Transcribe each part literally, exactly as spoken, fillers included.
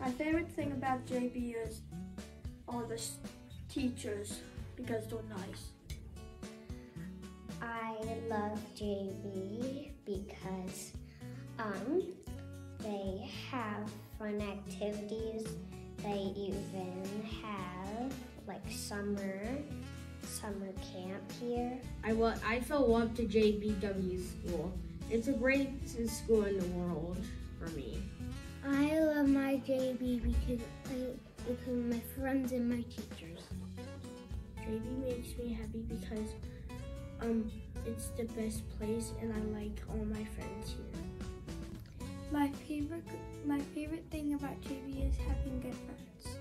My favorite thing about J B is all the teachers, because they're nice. I love J B because um, they have fun activities. They even have like summer summer camp here. I wa I fell up to J B W school. It's the greatest school in the world for me. I love my J B because I because my friends and my teachers. J B makes me happy because um it's the best place and I like all my friends here. My favorite my favorite thing about J B is having good friends.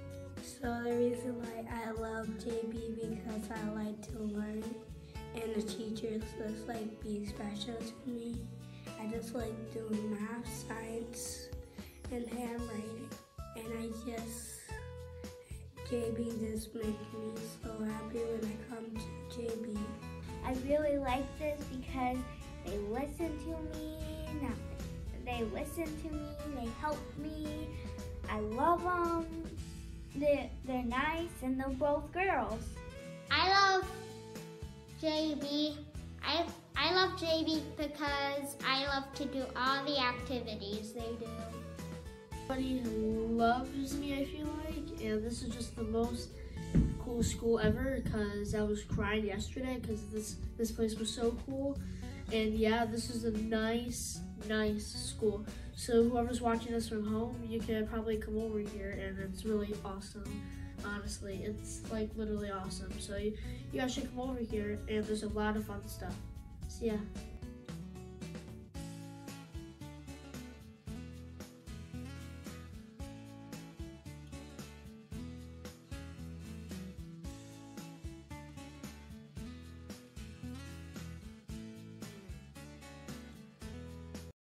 So the reason why I love J B because I like to learn and the teachers just like being special to me. I just like doing math, science, and handwriting, and I just J B just makes me so happy when I come to J B. I really like this because they listen to me. No, they listen to me. They help me. I love them. They're, they're nice, and they're both girls. I love J B. I I love J B because I love to do all the activities they do. Everybody loves me, I feel like, and this is just the most cool school ever because I was crying yesterday because this this place was so cool. And yeah, this is a nice nice school, so whoever's watching this from home, you can probably come over here, and it's really awesome. Honestly, it's like literally awesome, so you, you guys should come over here, and there's a lot of fun stuff. So yeah.